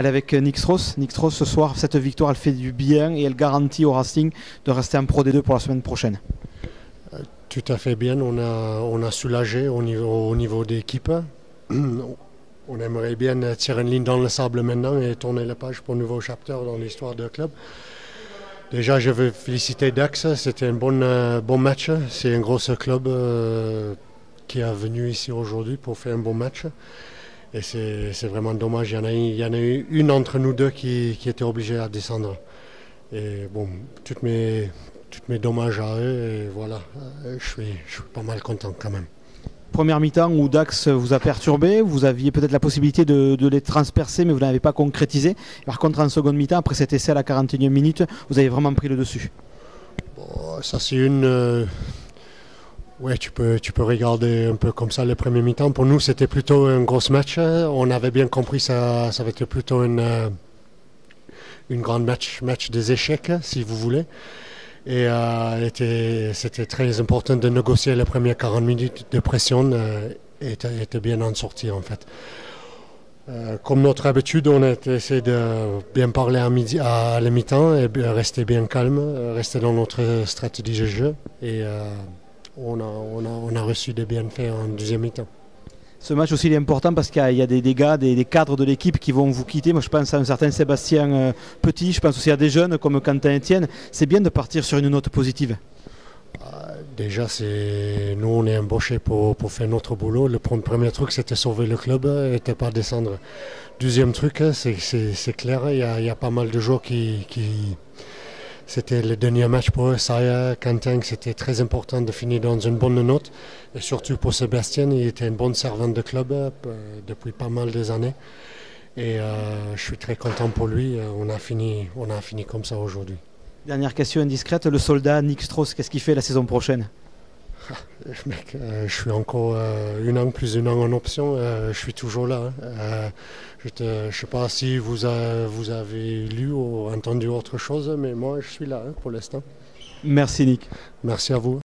Elle est avec Nick Strauss. Nick Strauss, ce soir, cette victoire, elle fait du bien et elle garantit au Racing de rester en Pro D2 pour la semaine prochaine. Tout à fait bien. On a soulagé au niveau d'équipe. On aimerait bien tirer une ligne dans le sable maintenant et tourner la page pour un nouveau chapitre dans l'histoire du club. Déjà, je veux féliciter Dax. C'était un bon match. C'est un gros club qui est venu ici aujourd'hui pour faire un bon match. Et c'est vraiment dommage, il y en a eu une entre nous deux qui était obligée à descendre. Et bon, toutes mes dommages à eux, et voilà, je suis pas mal content quand même. Première mi-temps où Dax vous a perturbé, vous aviez peut-être la possibilité de les transpercer, mais vous n'avez pas concrétisé. Par contre, en seconde mi-temps, après cet essai à la 41e minute, vous avez vraiment pris le dessus. Bon, ça c'est une... Oui, tu peux regarder un peu comme ça le premier mi-temps. Pour nous, c'était plutôt un gros match. On avait bien compris ça va être plutôt une grande match des échecs, si vous voulez. Et c'était très important de négocier les premières 40 minutes de pression et était bien en sortie, en fait. Comme notre habitude, on a essayé de bien parler à la mi-temps et rester bien calme, rester dans notre stratégie de jeu. Et... On a reçu des bienfaits en deuxième mi-temps. Ce match aussi il est important parce qu'il y a des gars, des cadres de l'équipe qui vont vous quitter. Moi je pense à un certain Sébastien Petit, je pense aussi à des jeunes comme Quentin Etienne. C'est bien de partir sur une note positive. Déjà, nous on est embauchés pour faire notre boulot. Le premier truc c'était sauver le club et ne pas descendre. Deuxième truc, c'est clair, il y a pas mal de joueurs qui... C'était le dernier match pour eux, Saya, Quentin, c'était très important de finir dans une bonne note. Et surtout pour Sébastien, il était un bon servant de club depuis pas mal d'années. Et je suis très content pour lui, on a fini comme ça aujourd'hui. Dernière question indiscrète, le soldat Nick Strauss, qu'est-ce qu'il fait la saison prochaine? Mec, je suis encore un an en option, je suis toujours là. Hein. Je sais pas si vous avez lu ou entendu autre chose, mais moi je suis là hein, pour l'instant. Merci Nick. Merci à vous.